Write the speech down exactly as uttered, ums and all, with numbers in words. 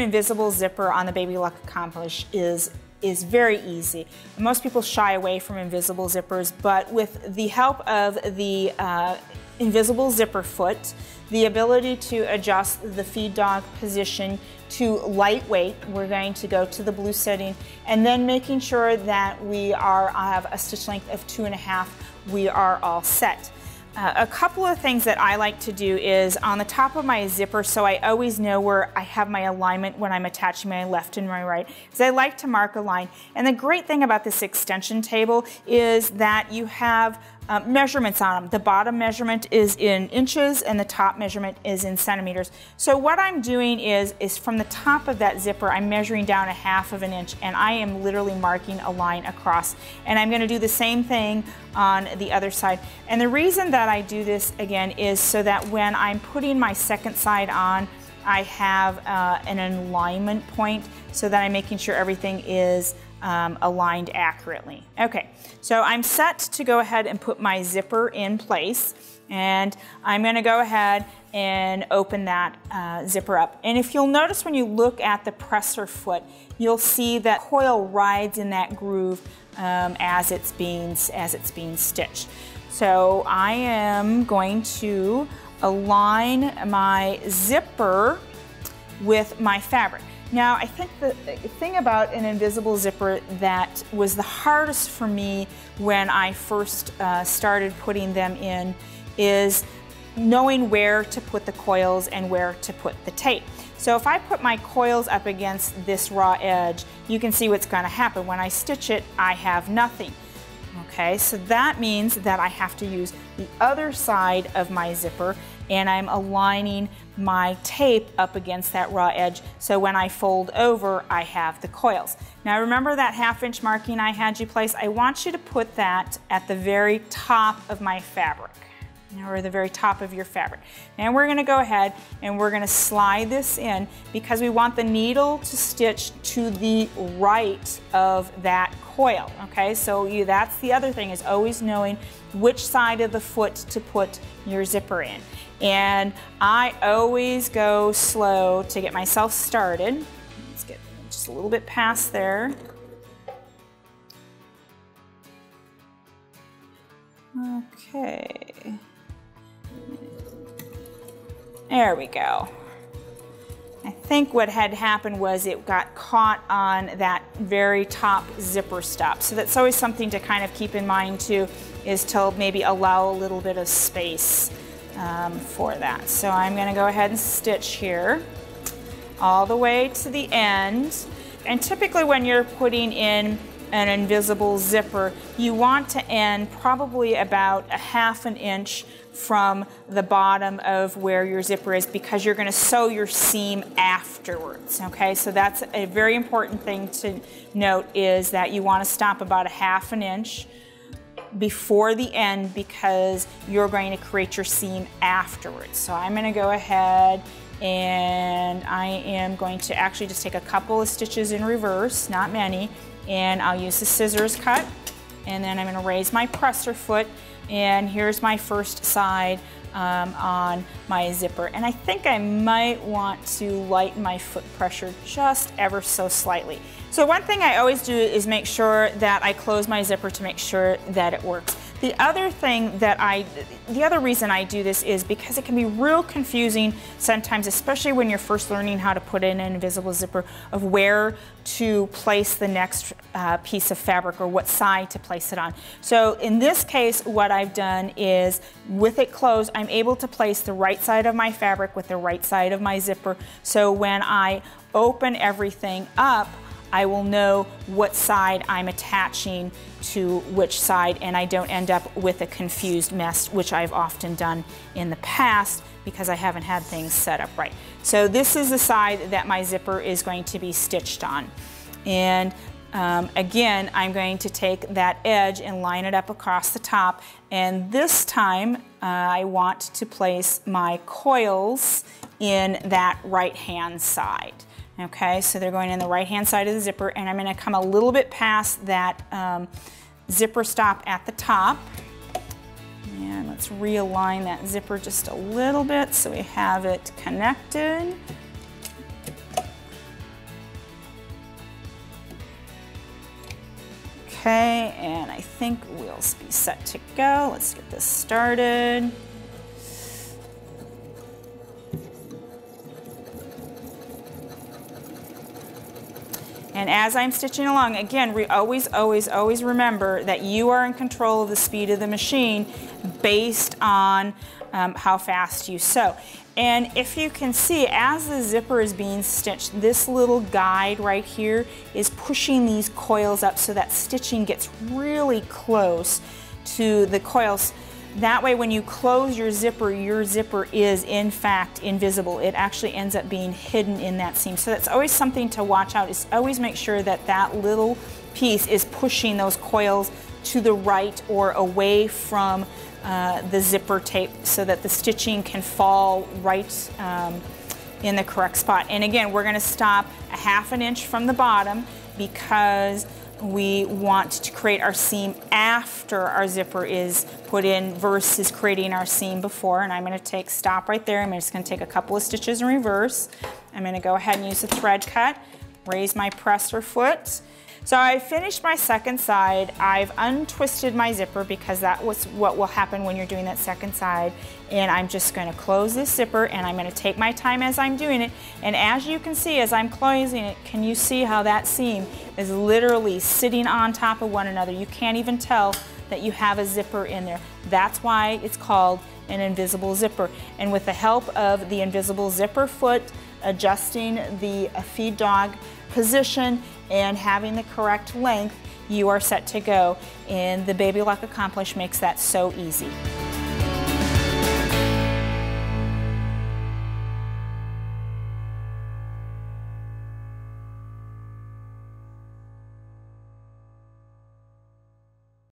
an invisible zipper on the Baby Lock Accomplish is is very easy. Most people shy away from invisible zippers, but with the help of the uh, invisible zipper foot, the ability to adjust the feed dog position to lightweight, we're going to go to the blue setting, and then making sure that we are have a stitch length of two and a half, we are all set. Uh, a couple of things that I like to do is on the top of my zipper, so I always know where I have my alignment when I'm attaching my left and my right, because I like to mark a line. And the great thing about this extension table is that you have Uh, measurements on them. The bottom measurement is in inches and the top measurement is in centimeters. So what I'm doing is, is from the top of that zipper, I'm measuring down a half of an inch, and I am literally marking a line across. And I'm going to do the same thing on the other side. And the reason that I do this again is so that when I'm putting my second side on, I have uh, an alignment point so that I'm making sure everything is Um, aligned accurately. Okay, so I'm set to go ahead and put my zipper in place, and I'm going to go ahead and open that uh, zipper up. And if you'll notice when you look at the presser foot, you'll see that coil rides in that groove um, as it's being as it's being stitched. So I am going to align my zipper with my fabric. Now, I think the thing about an invisible zipper that was the hardest for me when I first uh, started putting them in is knowing where to put the coils and where to put the tape. So if I put my coils up against this raw edge, you can see what's going to happen. When I stitch it, I have nothing. Okay, so that means that I have to use the other side of my zipper, and I'm aligning my tape up against that raw edge, so when I fold over, I have the coils. Now remember that half inch marking I had you place? I want you to put that at the very top of my fabric, or the very top of your fabric. And we're gonna go ahead and we're gonna slide this in, because we want the needle to stitch to the right of that coil, okay? So you, that's the other thing, is always knowing which side of the foot to put your zipper in. And I always go slow to get myself started. Let's get just a little bit past there. Okay. There we go. I think what had happened was it got caught on that very top zipper stop. So that's always something to kind of keep in mind too, is to maybe allow a little bit of space um, for that. So I'm going to go ahead and stitch here all the way to the end. And typically when you're putting in an invisible zipper, you want to end probably about a half an inch from the bottom of where your zipper is, because you're going to sew your seam afterwards, okay? So that's a very important thing to note, is that you want to stop about a half an inch before the end, because you're going to create your seam afterwards. So I'm going to go ahead and I am going to actually just take a couple of stitches in reverse, not many, and I'll use the scissors cut, and then I'm going to raise my presser foot, and here's my first side um, on my zipper. And I think I might want to lighten my foot pressure just ever so slightly. So one thing I always do is make sure that I close my zipper to make sure that it works. The other thing that I, the other reason I do this is because it can be real confusing sometimes, especially when you're first learning how to put in an invisible zipper, of where to place the next uh, piece of fabric or what side to place it on. So in this case, what I've done is with it closed, I'm able to place the right side of my fabric with the right side of my zipper. So when I open everything up, I will know what side I'm attaching to which side, and I don't end up with a confused mess, which I've often done in the past because I haven't had things set up right. So this is the side that my zipper is going to be stitched on. And um, again, I'm going to take that edge and line it up across the top. And this time, uh, I want to place my coils in that right-hand side. Okay, so they're going in the right-hand side of the zipper, and I'm going to come a little bit past that um, zipper stop at the top. And let's realign that zipper just a little bit so we have it connected. Okay, and I think we'll be set to go. Let's get this started. And as I'm stitching along, again, we always, always, always remember that you are in control of the speed of the machine based on um, how fast you sew. And if you can see, as the zipper is being stitched, this little guide right here is pushing these coils up so that stitching gets really close to the coils. That way, when you close your zipper, your zipper is in fact invisible. It actually ends up being hidden in that seam. So that's always something to watch out, is always make sure that that little piece is pushing those coils to the right or away from uh, the zipper tape so that the stitching can fall right um, in the correct spot. And again, we're going to stop a half an inch from the bottom because we want to create our seam after our zipper is put in versus creating our seam before. And I'm going to take stop right there. I'm just going to take a couple of stitches in reverse. I'm going to go ahead and use the thread cut, raise my presser foot. So I finished my second side. I've untwisted my zipper because that was what will happen when you're doing that second side. And I'm just going to close this zipper, and I'm going to take my time as I'm doing it. And as you can see, as I'm closing it, can you see how that seam is literally sitting on top of one another? You can't even tell that you have a zipper in there. That's why it's called an invisible zipper. And with the help of the invisible zipper foot, adjusting the feed dog position, and having the correct length, you are set to go. And the Baby Lock Accomplish makes that so easy.